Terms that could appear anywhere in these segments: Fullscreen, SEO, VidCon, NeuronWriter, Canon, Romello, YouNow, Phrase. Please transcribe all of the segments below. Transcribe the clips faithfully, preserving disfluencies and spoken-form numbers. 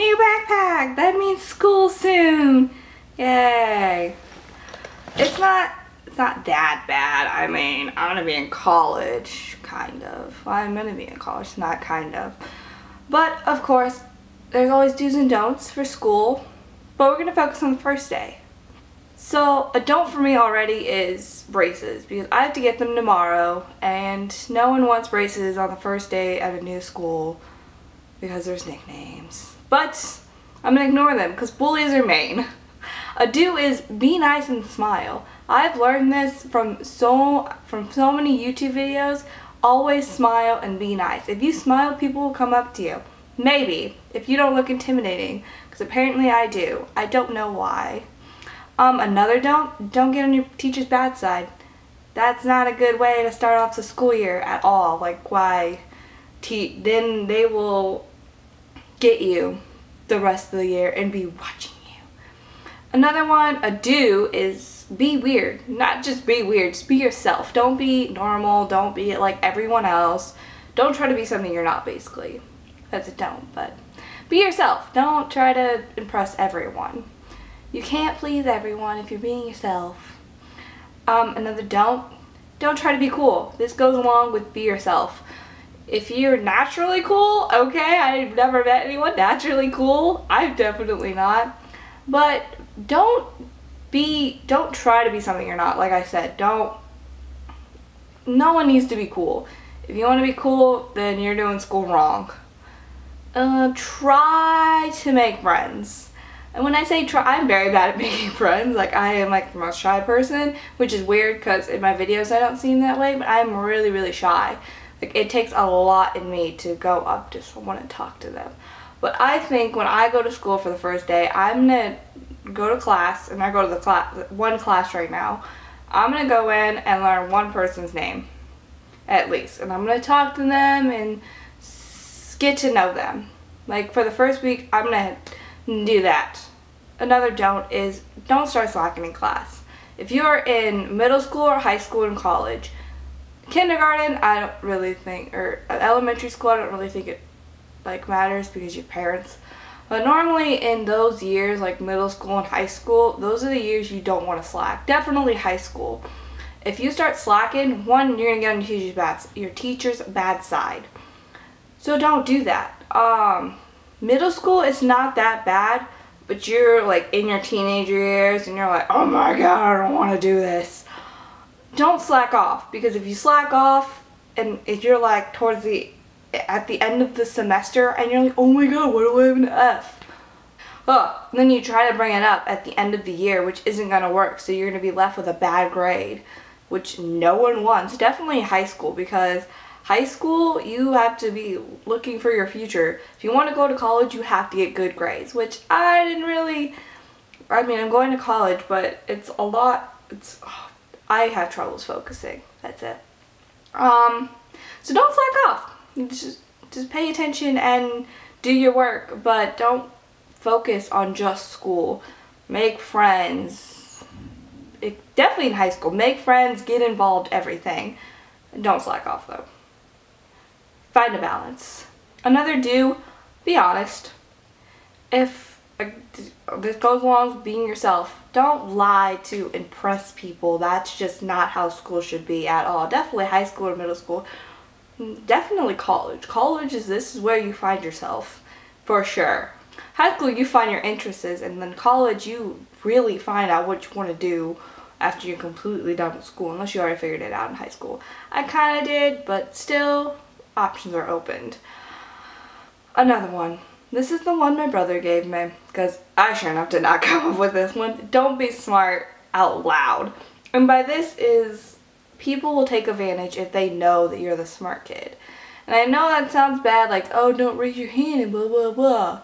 New backpack! That means school soon! Yay! It's not, it's not that bad. I mean, I'm gonna be in college, kind of. Well, I'm gonna be in college, not kind of. But, of course, there's always do's and don'ts for school. But we're gonna focus on the first day. So, a don't for me already is braces, because I have to get them tomorrow, and no one wants braces on the first day at a new school because there's nicknames. But I'm gonna ignore them because bullies are mean. A do is be nice and smile. I've learned this from so from so many YouTube videos. Always smile and be nice. If you smile, people will come up to you. Maybe, if you don't look intimidating, because apparently I do. I don't know why. Um, another don't, don't get on your teacher's bad side. That's not a good way to start off the school year at all. Like, why? Te- then they will get you the rest of the year and be watching you. Another one, a do, is be weird. Not just be weird, just be yourself. Don't be normal, don't be like everyone else. Don't try to be something you're not, basically. That's a don't, but be yourself. Don't try to impress everyone. You can't please everyone if you're being yourself. Um, another don't, don't try to be cool. This goes along with be yourself. If you're naturally cool, okay, I've never met anyone naturally cool. I've definitely not. But don't be, don't try to be something you're not. Like I said, don't, no one needs to be cool. If you want to be cool, then you're doing school wrong. Uh, try to make friends. And when I say try, I'm very bad at making friends. Like, I am like the most shy person, which is weird because in my videos I don't seem that way, but I'm really, really shy. Like, it takes a lot in me to go up to someone and talk to them. But I think when I go to school for the first day, I'm gonna go to class, and I go to the class, one class right now. I'm gonna go in and learn one person's name, at least. And I'm gonna talk to them and get to know them. Like, for the first week, I'm gonna do that. Another don't is don't start slacking in class. If you're in middle school or high school and college, kindergarten, I don't really think, or elementary school, I don't really think it like matters because your parents. But normally in those years, like middle school and high school, those are the years you don't want to slack. Definitely high school. If you start slacking, one, you're gonna get on your teacher's bad, your teacher's bad side. So don't do that. Um. Middle school is not that bad, but you're like in your teenager years and you're like, oh my god, I don't want to do this. Don't slack off, because if you slack off and if you're like towards the, at the end of the semester and you're like, oh my god, what do I have an F? Oh, and then you try to bring it up at the end of the year, which isn't going to work, so you're going to be left with a bad grade, which no one wants. Definitely high school, because high school, you have to be looking for your future. If you want to go to college, you have to get good grades, which I didn't really, I mean, I'm going to college, but it's a lot, it's, oh, I have troubles focusing, that's it. Um, so don't slack off, just, just pay attention and do your work, but don't focus on just school. Make friends, it, definitely in high school, make friends, get involved, everything. Don't slack off though. Find a balance. Another do, be honest. If, like, this goes along with being yourself, don't lie to impress people. That's just not how school should be at all. Definitely high school or middle school. Definitely college. College is, this is where you find yourself, for sure. High school, you find your interests, and then college, you really find out what you want to do after you're completely done with school, unless you already figured it out in high school. I kind of did, but still, options are opened. Another one. This is the one my brother gave me, because I sure enough did not come up with this one. Don't be smart out loud. And by this is, people will take advantage if they know that you're the smart kid. And I know that sounds bad, like, oh, don't raise your hand and blah, blah, blah.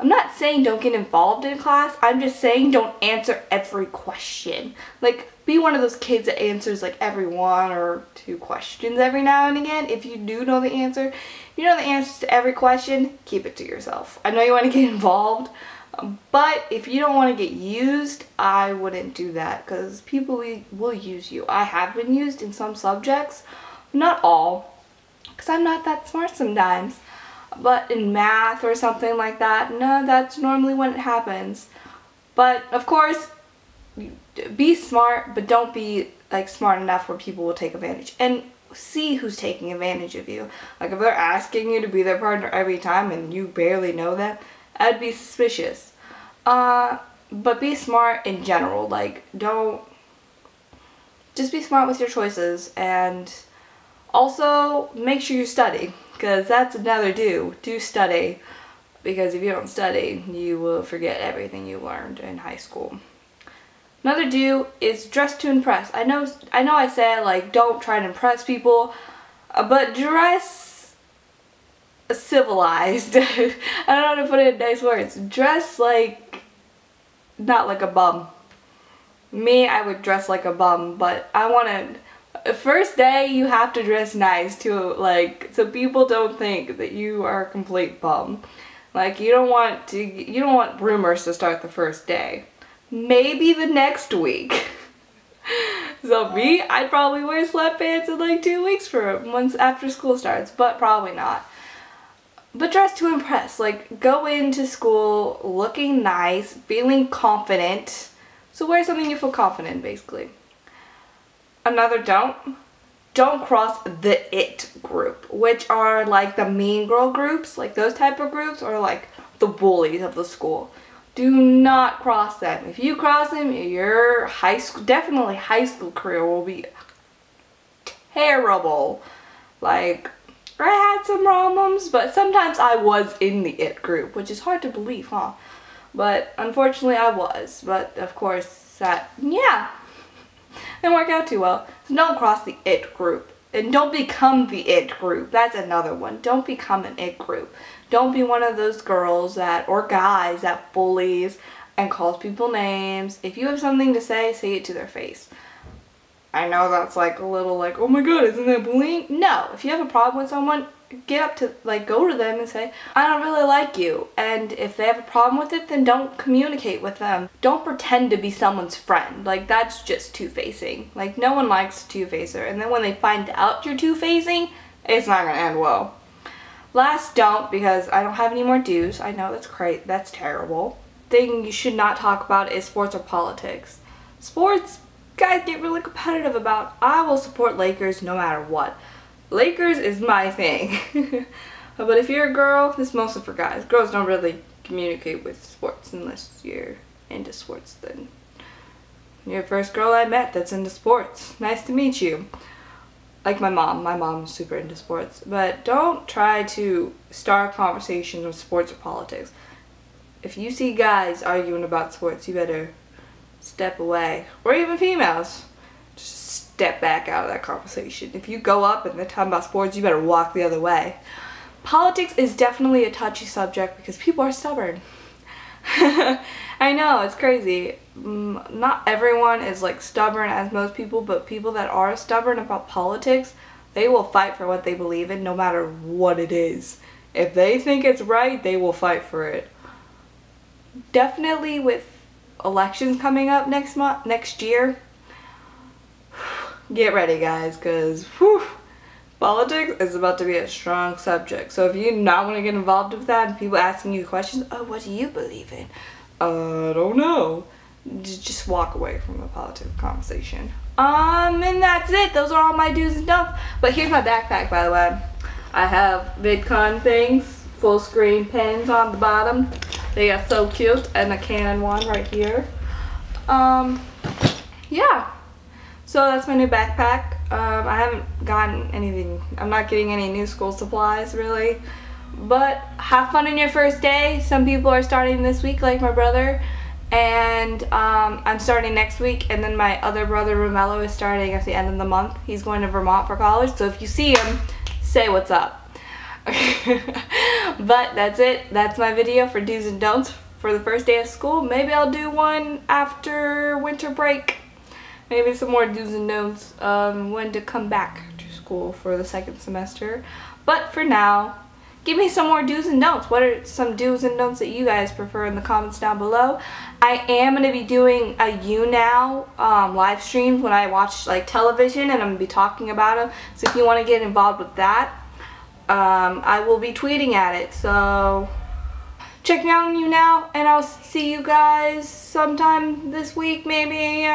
I'm not saying don't get involved in class. I'm just saying don't answer every question. Like, be one of those kids that answers like every one or two questions every now and again. If you do know the answer, you know the answers to every question, keep it to yourself. I know you want to get involved, but if you don't want to get used, I wouldn't do that, because people will use you. I have been used in some subjects, not all, because I'm not that smart sometimes. but in math or something like that, no, that's normally when it happens. But of course, be smart, but don't be like smart enough where people will take advantage. And see who's taking advantage of you. Like if they're asking you to be their partner every time and you barely know them, I'd be suspicious. Uh, but be smart in general. Like don't, just be smart with your choices, and also make sure you study, because that's another do. Do study, because if you don't study, you will forget everything you learned in high school. Another do is dress to impress. I know I know I said like don't try to impress people, uh, but dress civilized. I don't know how to put it in nice words. Dress like, not like a bum. Me, I would dress like a bum, but I want to, first day you have to dress nice to, like, so people don't think that you are a complete bum. Like you don't want to, you don't want rumors to start the first day. Maybe the next week. So me, I'd probably wear sweatpants in like two weeks for once after school starts, but probably not. But dress to impress. Like go into school looking nice, feeling confident. So wear something you feel confident, basically. Another don't. Don't cross the it group, which are like the mean girl groups, like those type of groups, or like the bullies of the school. Do not cross them. If you cross them, your high school, definitely high school career will be terrible. Like, I had some problems, but sometimes I was in the it group, which is hard to believe, huh? But unfortunately I was, but of course that, yeah, didn't work out too well. So don't cross the it group, and don't become the it group. That's another one. Don't become an it group. Don't be one of those girls that, or guys that bullies and calls people names. If you have something to say, say it to their face. I know that's like a little like, oh my god, isn't that bullying? No, if you have a problem with someone, get up to, like, go to them and say, I don't really like you. And if they have a problem with it, then don't communicate with them. Don't pretend to be someone's friend. Like, that's just two-facing. Like, no one likes a two-facer. And then when they find out you're two-facing, it's not gonna end well. Last don't, because I don't have any more do's. I know that's great, that's terrible. Thing you should not talk about is sports or politics. Sports, guys get really competitive about. I will support Lakers no matter what. Lakers is my thing. But if you're a girl, this is mostly for guys. Girls don't really communicate with sports unless you're into sports, then. You're the first girl I met that's into sports. Nice to meet you. Like my mom. My mom's super into sports. But don't try to start conversations with sports or politics. If you see guys arguing about sports, you better step away. Or even females. Just step back out of that conversation. If you go up and they're talking about sports, you better walk the other way. Politics is definitely a touchy subject because people are stubborn. I know, it's crazy. Not everyone is like stubborn as most people, but people that are stubborn about politics, they will fight for what they believe in no matter what it is. If they think it's right, they will fight for it. Definitely with elections coming up next month, next year, get ready guys, because whew, politics is about to be a strong subject. So if you not want to get involved with that and people asking you questions, oh, what do you believe in? I don't know. Just walk away from the politics conversation. Um, and that's it. Those are all my do's and don'ts. But here's my backpack, by the way. I have VidCon things, full screen pens on the bottom. They are so cute, and a Canon one right here. Um, yeah. So that's my new backpack. Um, I haven't gotten anything. I'm not getting any new school supplies, really. But have fun on your first day. Some people are starting this week, like my brother. And um, I'm starting next week. And then my other brother, Romello, is starting at the end of the month. He's going to Vermont for college. So if you see him, say what's up. But that's it. That's my video for do's and don'ts for the first day of school. Maybe I'll do one after winter break. Maybe some more do's and don'ts um, when to come back to school for the second semester. But for now, give me some more do's and don'ts. What are some do's and don'ts that you guys prefer in the comments down below? I am going to be doing a YouNow um, live stream when I watch like television, and I'm going to be talking about them. So if you want to get involved with that, um, I will be tweeting at it. So check me out on YouNow, and I'll see you guys sometime this week, maybe.